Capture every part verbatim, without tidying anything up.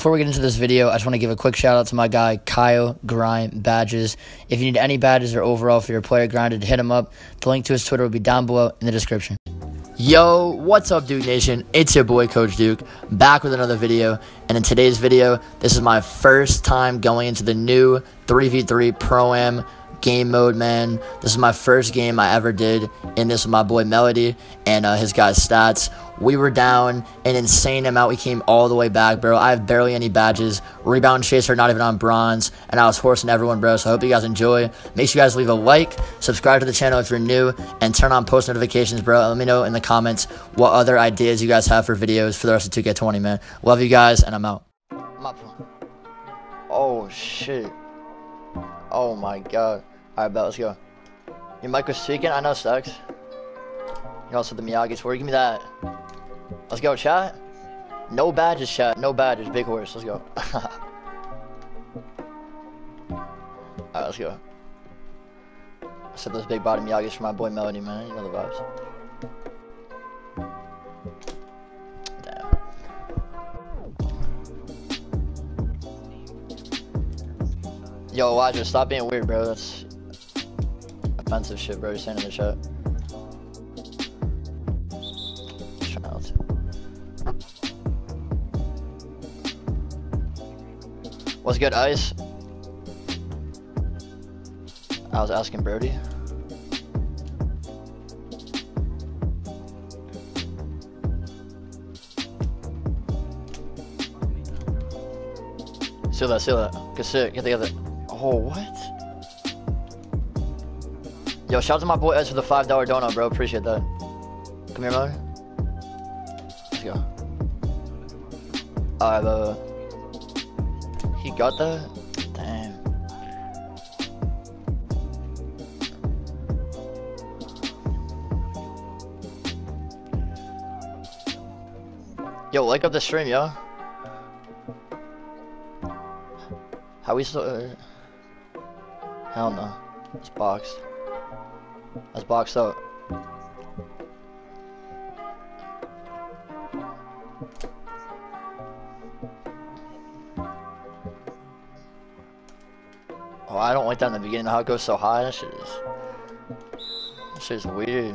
before we get into this video, I just want to give a quick shout out to my guy, KyleGrindBadges. If you need any badges or overall for your player grinded, hit him up. The link to his Twitter will be down below in the description. Yo, what's up, Duke Nation? It's your boy, Coach Duke, back with another video. And in today's video, this is my first time going into the new three v three Pro-Am game mode, man. This is my first game I ever did in this with my boy Melody and uh, his guys' stats. We were down an insane amount. We came all the way back, bro. I have barely any badges. Rebound chaser, not even on bronze. And I was horsing everyone, bro. So I hope you guys enjoy. Make sure you guys leave a like, subscribe to the channel if you're new, and turn on post notifications, bro. Let me know in the comments what other ideas you guys have for videos for the rest of two K twenty, man. Love you guys, and I'm out. Oh, shit. Oh, my God. All right, bro, let's go. Your mic was speaking. I know it sucks. You also the Miyagi sword. Give me that. Let's go, chat. No badges, chat. No badges. Big horse. Let's go. Alright, let's go. Set those big body Miyagi's for my boy Melody, man. You know the vibes. Damn. Yo, Elijah, stop being weird, bro. That's offensive shit, bro. You're saying in the chat. What's good, Ice? I was asking Brody. Seal that, seal that. Good shit, get the other. Oh, what? Yo, shout out to my boy Ed for the five dollar donut, bro. Appreciate that. Come here, mother. Let's go. Alright, uh, he got that? Damn. Yo, like up the stream, yo. How we still? Uh, hell no. It's boxed. That's boxed up. Oh, I don't like that in the beginning, how it goes so high. That shit is... That shit is weird.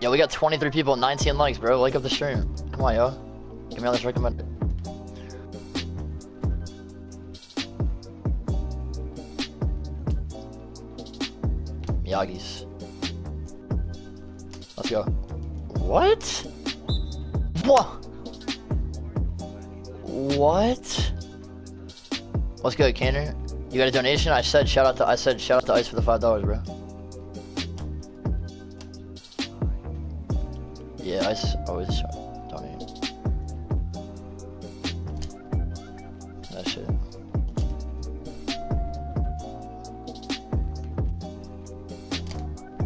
Yo, we got twenty-three people and nineteen likes, bro. Like up the stream. Come on, yo. Give me all this recommended. Miyagi's. Let's go. What? What? What? What's good, Canner? You got a donation? I said shout out to I said shout out to Ice for the five dollars, bro. Yeah, Ice always donate. That shit.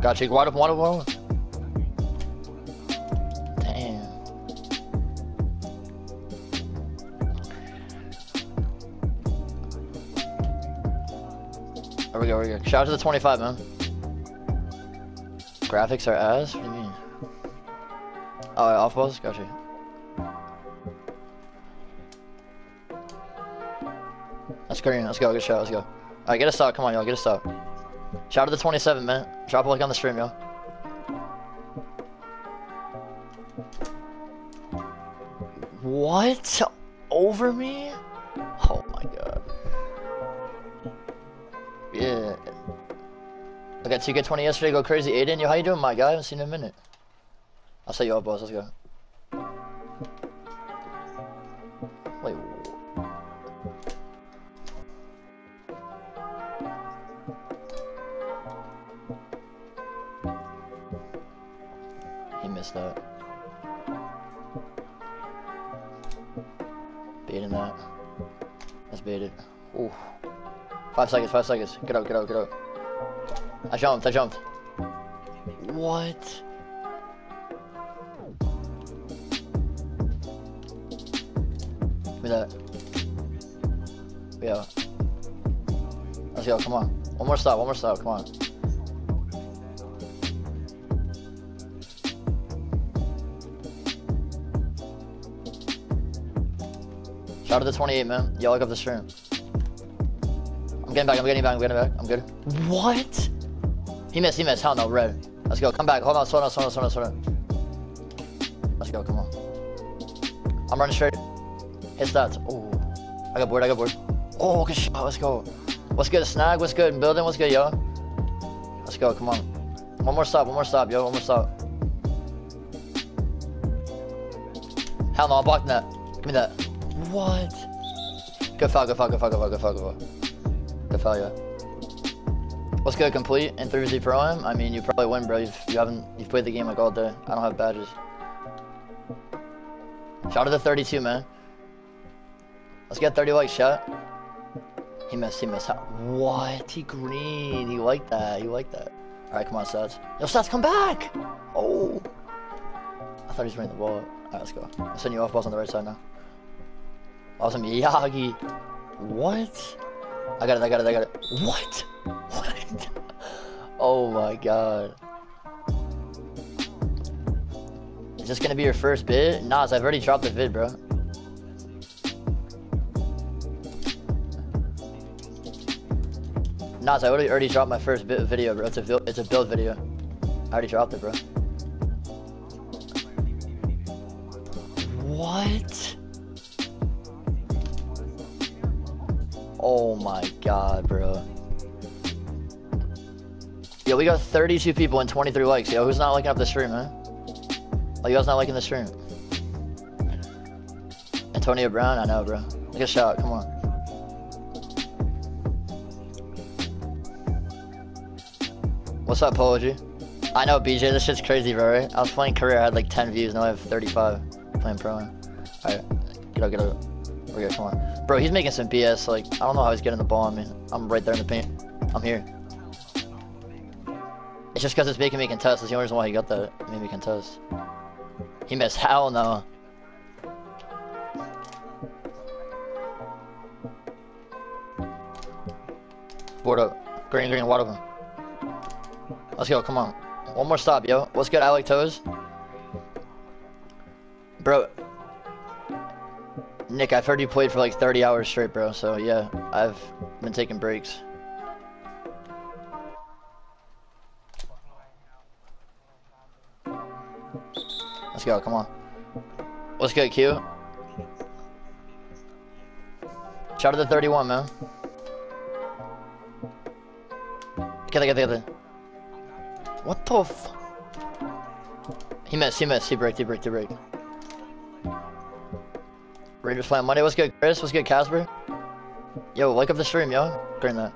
Gotcha. What up? What up? Damn. There we go, there we go. Shout out to the twenty-five, man. Graphics are ass? What do you mean? Alright, off balls? Gotcha. That's green. Let's go, good shot, let's go. Alright, get a stop. Come on, y'all, get a stop. Shout out to the twenty-seven, man. Drop a like on the stream, y'all. What? Over me? Oh my god. Yeah. I got two K twenty yesterday, go crazy. Aiden, yo, how you doing, my guy? I haven't seen you in a minute. I'll set you up, boss. Let's go. Wait. He missed that. Baiting that. That's baited. Ooh. Five seconds, five seconds. Get up, get up, get up. I jumped, I jumped. What? Give me that. Yeah. Let's go, come on. One more stop, one more stop, come on. Shout out to the twenty-eight, man. Y'all look up the stream. I'm getting back, I'm getting back, I'm getting back. I'm good. What? He missed, he missed. Hell no, red. Let's go, come back. Hold on, slow down, slow down, slow down, slow down. Let's go, come on. I'm running straight. Hit stats. Oh, I got bored, I got bored. Oh, good shot, let's go. What's good, Snag? What's good, building? What's good, yo? Let's go, come on. One more stop, one more stop, yo, one more stop. Hell no, I blocked that. Give me that. What? Good foul, good foul, good foul, good foul, good foul, good foul. Good foul, yeah. What's good, complete and three v three pro am? I mean, you probably win, bro. You've, you haven't, you've played the game like all day. I don't have badges. Shout out to the thirty-two, man. Let's get thirty likes, chat. He missed, he missed. What? He green. He liked that. He liked that. All right, come on, Stats. Yo, Stats, come back! Oh. I thought he was running the ball. All right, let's go. I'll send you off balls on the right side now. Awesome, Miyagi. What? I got it, I got it, I got it. What? What? Oh my god. Is this gonna be your first bid? Nas, I've already dropped the vid, bro. Nas, I already already dropped my first bit video, bro. It's a build, it's a build video. I already dropped it, bro. What? Oh my god, bro. Yo, we got thirty-two people and twenty-three likes. Yo, who's not liking up the stream, man? Oh, you guys not liking the stream? Antonio Brown? I know, bro. Take a shot. Come on. What's up, Polo G? I know, B J. This shit's crazy, bro, right? I was playing career. I had like ten views. Now I have thirty-five. Playing pro. Alright. Get up, get up. We're good. Come on. Bro, he's making some B S, like, I don't know how he's getting the ball on me. I'm right there in the paint. I'm here. It's just because it's making me contest. That's the only reason why he got that. It made me contest. He missed. Hell no. Board up. Green, green, wide open. Let's go, come on. One more stop, yo. What's good, I like toes? Bro. Nick, I've heard you played for like thirty hours straight, bro, so yeah, I've been taking breaks. Let's go, come on. What's good, Q? Shout out to the thirty-one, man. Get it, get it, get it. What the f- He missed, he missed, he break, he break, he break. Raiders playing Monday. What's good, Chris? What's good, Casper? Yo, like up the stream, yo. Green that.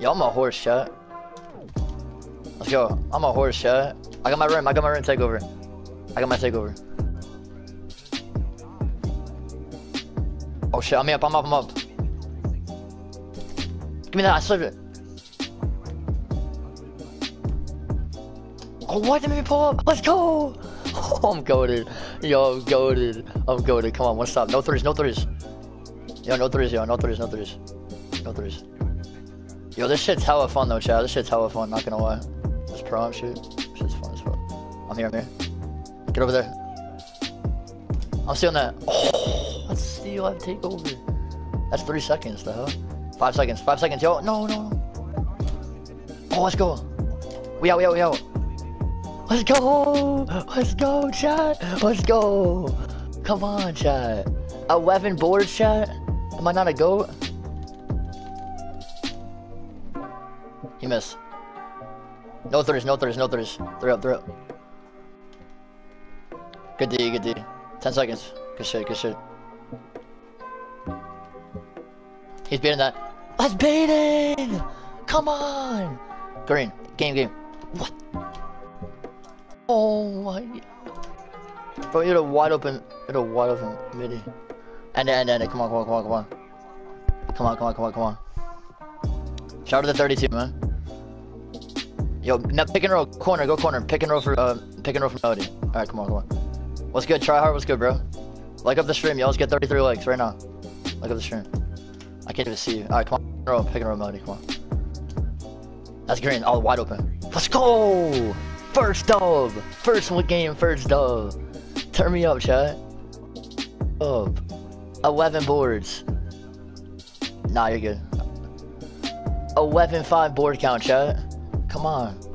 Yo, I'm a horse shot. Let's go. I'm a horse shot. I got my rim. I got my rim takeover. I got my takeover. Oh shit, I'm up. I'm up. I'm up. Give me that. I slipped it. Oh, what? They made me pull up. Let's go. Oh, I'm goated. Yo, I'm goated. I'm goated. Come on, one stop. No threes, no threes. Yo, no threes, yo. No threes, no threes. No threes. Yo, this shit's hella fun, though, chat. This shit's hella fun, not gonna lie. This prom shit. Shit's fun as fuck. I'm here, I'm here. Get over there. I'm stealing that. Oh, let's steal. I take over. That's three seconds, the hell? Five seconds, five seconds. Yo, no, no, no. Oh, let's go. We out, we out, we out. Let's go! Let's go, chat! Let's go! Come on, chat! eleven boards, chat? Am I not a goat? He missed. No threes, no threes, no threes. Three up, three up. Good D, good D. ten seconds. Good shit, good shit. He's beating that. Let's beat it! Come on! Green. Game, game. What? Oh my god. Bro, you're a wide open, you're a wide open midi. And then, and then, come on, come on, come on, come on. Come on, come on, come on, come on. Shout out to the thirty-two, man. Yo, now pick and roll, corner, go corner. Pick and roll for, uh, pick and roll for Melody. Alright, come on, come on. What's good, try hard, what's good, bro? Like up the stream, yo, let's get thirty-three likes right now. Like up the stream. I can't even see you. Alright, come on, pick and roll, pick and roll Melody, come on. That's green, all wide open. Let's go! First dub! First game, first dub. Turn me up, chat. Oh, eleven boards. Nah, you're good. eleven five board count, chat. Come on.